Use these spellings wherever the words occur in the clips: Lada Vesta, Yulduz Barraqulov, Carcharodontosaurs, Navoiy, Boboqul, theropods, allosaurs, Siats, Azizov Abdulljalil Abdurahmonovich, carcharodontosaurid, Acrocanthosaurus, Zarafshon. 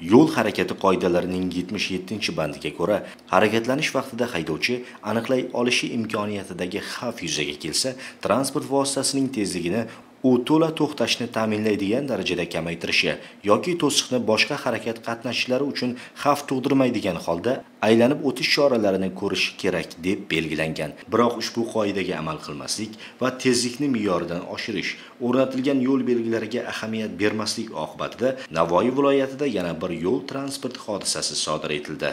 Yo'l harakati qoidalarining 77-bandiga ko'ra, harakatlanish vaqtida haydovchi aniqlay olishi imkoniyatidagi xavf yuzaga kelsa, transport vositasining tezligini u to'la to'xtashni ta'minlaydigan darajada kamaytirishi yoki to'siqni boshqa harakat qatnashchilari uchun xavf tug'dirmaydigan holda aylanib o'tish choralarini ko'rish kerak deb belgilangan. Biroq ushbu qoidaga amal qilmaslik va tezlikni me'yoridan oshirish, o'rnatilgan yo'l belgilariga ahamiyat bermaslik oqibatida Navoiy viloyatida yana bir yo'l transport hodisasi sodir etildi.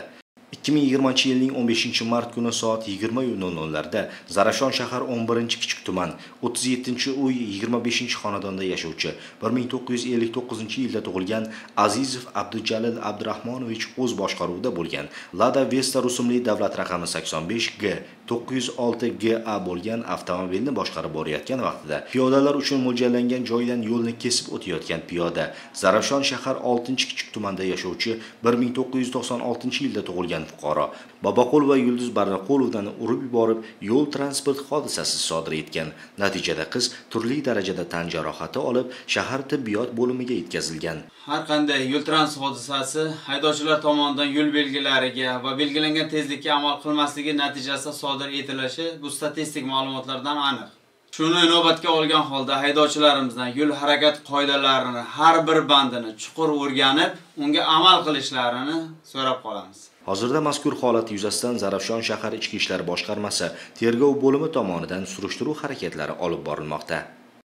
2020 yilning 15-mart kuni soat 20:00 da Zarafshon shahar 11-kichik tuman 37-uy 25-xonadonda yashovchi 1959-yilda tug'ilgan Azizov Abdulljalil Abdurahmonovich o'z boshqaruvida bo'lgan Lada Vesta rusumli davlat raqami 85G 906GA bo'lgan avtomobilni boshqarib borayotgan vaqtida piyodalar uchun mo'ljallangan joydan yo'lni kesib o'tayotgan piyoda Zarafshon shahar 6-kichik tumanda yashovchi 1996-yilda tug'ilgan fuqaro Boboqul va Yulduz Barraqulovdan urib yuborib yo'l transport hodisasi sodir etgan. Natijada qiz turli darajada tan jarohati olib shahar tibbiyot bo'limiga yetkazilgan. Har qanday yo'l transport hodisasi haydovchilar tomonidan yo'l belgilariga va belgilangan tezlikka amal qilmasligi natijasida sodir etilishi bu statistik ma'lumotlardan aniq. Shuni inobatga olgan holda haydovchilarimizdan yo'l harakat qoidalarini har bir bandini chuqur o'rganib, unga amal qilishlarini so'rab qolamiz. Hozirda mazkur holat yuzasidan Zarafshon shahar Ichki ishlar boshqarmasi tergov bo'limi tomonidan surishtiruv harakatlari olib borilmoqda.